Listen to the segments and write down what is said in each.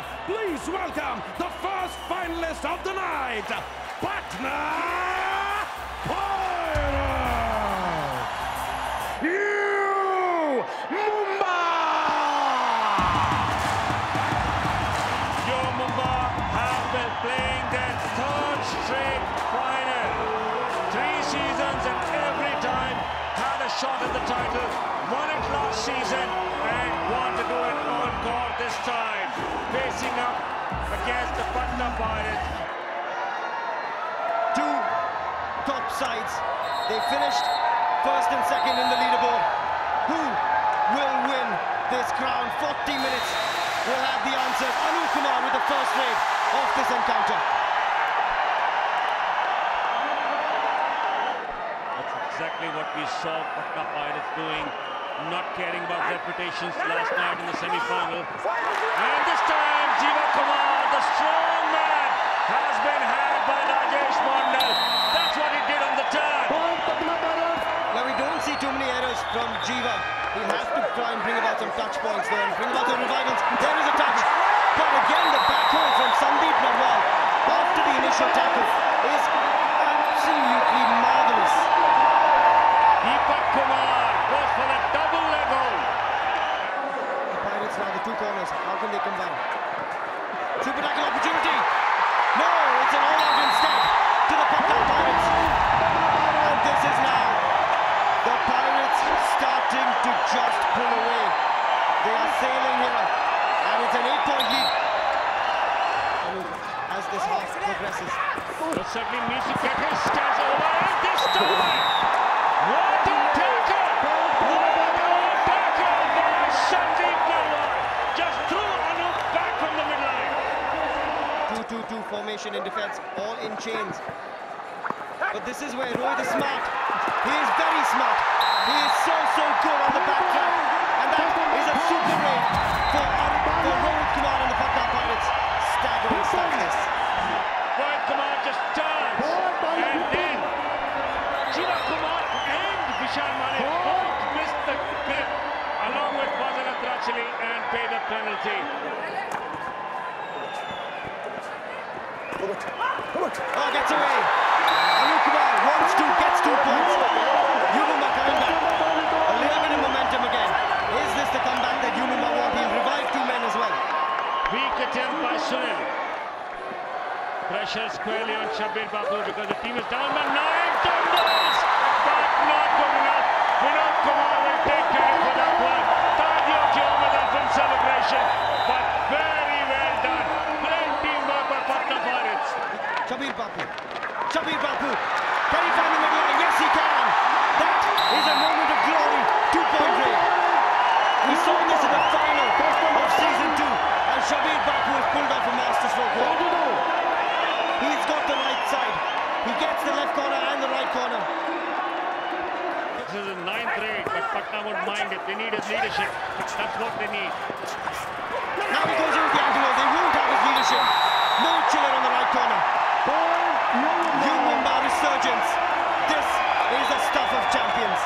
India. Please welcome the first finalist of the night, Patna Pirates, U Mumba. U Mumba have been playing their third straight final. 3 seasons and every time had a shot at the title, won it last season. And want to do it on court this time, facing up against the Patna Pirates. Two top sides. They finished first and second in the leaderboard. Who will win this crown? 40 minutes will have the answer. Anup Kumar with the first leg of this encounter. That's exactly what we saw Patna Pirates doing. Not caring about reputations last night in the semi-final. And this time, Jeeva Kumar, the strong man, has been had by Rajesh Mondal. That's what he did on the turn. Now, we don't see too many errors from Jeeva. He has to try and bring about some touch points there and bring about some revivals. There is a touch. But again, the back heel from Sandeep Narwal after the initial tackle is absolutely marvellous. Deepak Kumar goes for a double leg hold. The Pirates now the two corners. How can they come back? Super tackle opportunity. No, it's an all-out instead to the Patna Pirates. And this is now the Pirates starting to just pull away. They are sailing here, and it's an 8-point lead. As this half progresses, it certainly means to get his stance over this time. What a tackle! What a tackle by Sandeep Narwal! Just threw Anup back from the midline. 2-2-2 formation in defense, all in chains. But this is where Rohit is smart. He is very smart. He is so good on the backtrack. And that is a super raid for Vinod Kumar and the Patna Pirates. Staggering success. Vinod Kumar just turns and then Jeeva Kumar. Both missed the grip along with Vasanathrachili and paid a penalty. Oh, gets away. Anup Kumar wants to, gets 2 points. U Mumba coming back. A little bit of momentum again. Is this the comeback that U Mumba want? He'll revive 2 men as well. Weak attempt by Sunil. Pressure squarely on Shabir Baku because the team is down by 9 tumbles. But not good enough. Vinod Kumar will take credit for that one. Tadio Gomes has been celebration, but very well done. Great teamwork by Patna Pirates. Shabir Baku. Can he find the middle line? Yes, he can. That is a moment of glory. 2-point lead. We saw this in the final of season 2, and Shabir Baku is pulled off a masterstroke goal. He's got the right side. He gets the left corner and the right corner. This is a 9th rate, but Patna won't mind it. They need his leadership. That's what they need. Now he goes in with the angle. They won't have his leadership. No chiller on the right corner. U Mumba resurgence. This is the stuff of champions.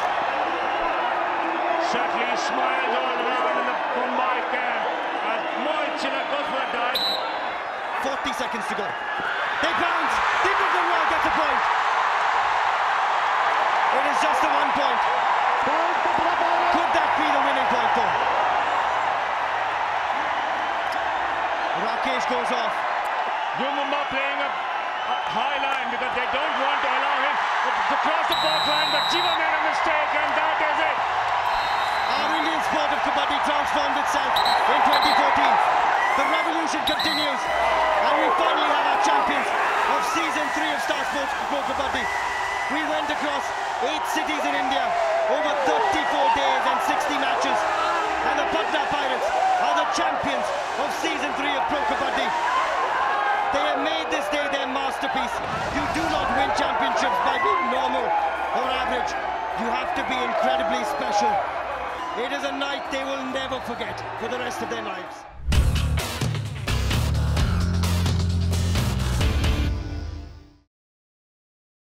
Certainly smiles all around in the Mumbai camp. And more chiller goes for a dive. 40 seconds to go. They bounce. Deepak Kumar gets a point. It is just the 1 point. Could that be the winning point though? Rakesh goes off. U Mumba playing a high line because they don't want to allow him to cross the box line, but Jeeva made a mistake and that is it. Our Indian sport of Kabaddi transformed itself in 2014. The revolution continues and we finally have our champions of season 3 of Star Sports Pro Kabaddi. We went across 8 cities in India, over 34 days and 60 matches. And the Patna Pirates are the champions of Season 3 of Pro Kabaddi. They have made this day their masterpiece. You do not win championships by being normal or average. You have to be incredibly special. It is a night they will never forget for the rest of their lives.